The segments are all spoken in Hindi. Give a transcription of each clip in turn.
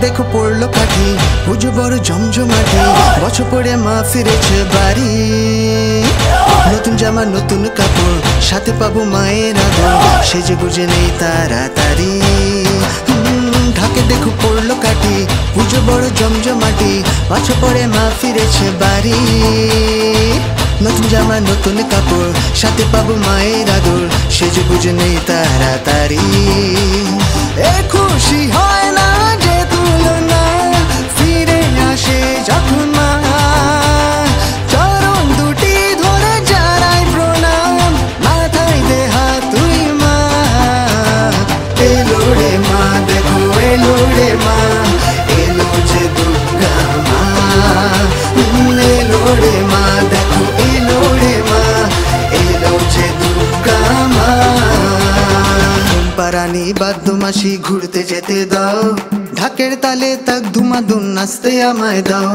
देखो पड़लो काठी पुजो बड़ जमजमाटी बछर पड़े मा फिरेछे बाड़ी नतून जामा नतून कापड़ साथे पाबो मायेर आदर सेजे गुजे नेई ताड़ाताड़ी ढाके देखो पड़लो काठी पुजो बड़ जमजमाटी बछर पड़े मा फिरेछे बाड़ी नतून जामा नतून कापड़ साथे पाबो मायेर आदर सेजे गुजे नेई ताड़ाताड़ी ए खुशी हय ना रानी बादमाशी घुरते जेते दाओ ढाकेर ताले तक धुमाधुम नाचते आमाय दाओ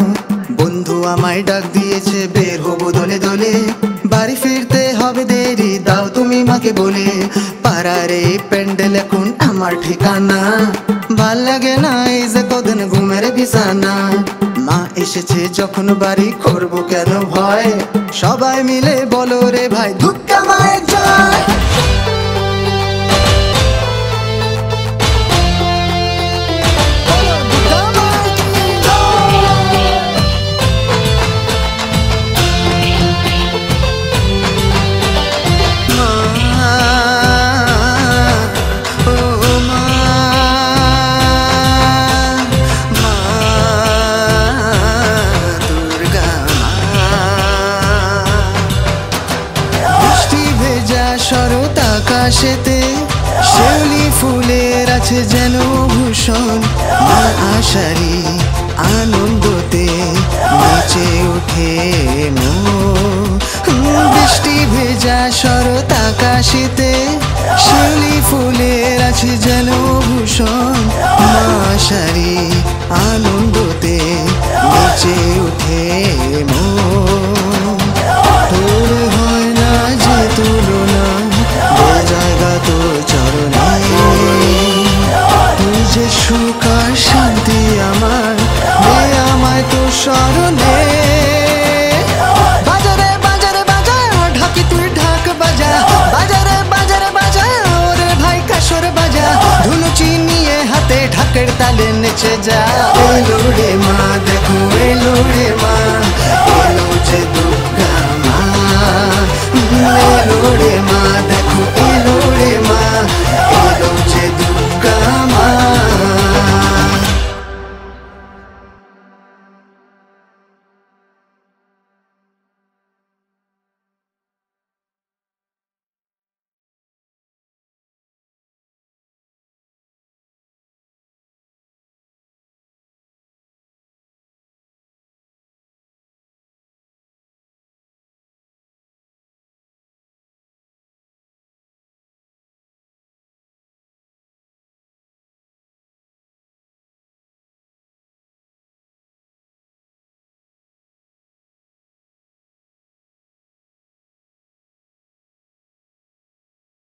बंधु आमाय डाक दिएछे बेर होबो दोले दोले बाड़ी फिरते होबे देरी दाओ तुमी माके बोले पारार ए पेंडेल एखन आमार ठिकाना ভাল লাগে না এই যে কদিন ঘুমের বিছানা মা এসেছে যখন বাড়ি করব কেন ভয় সবাই মিলে বলো রে ভাই দুক্কা মায়ের জয় शरत आकाशेते शेली फुलेर आछे जेन भूषण आशारी आनंदते नेचे उठे मन बृष्टि भेजा शरत आकाशेते शेली फुलेर आछे जेन भूषण आशारी आनंदते नेचे उठे मन तोर हय ना जे तुलना सुख और शांति तो शरणे बाजारे बाजारे बजाओ ढाकी तुई ढाक बजा बाजारे बाजारे बजाओ रे भाई कासर बजा धुनुची निये हाथे ढाकेर ताले नेचे जा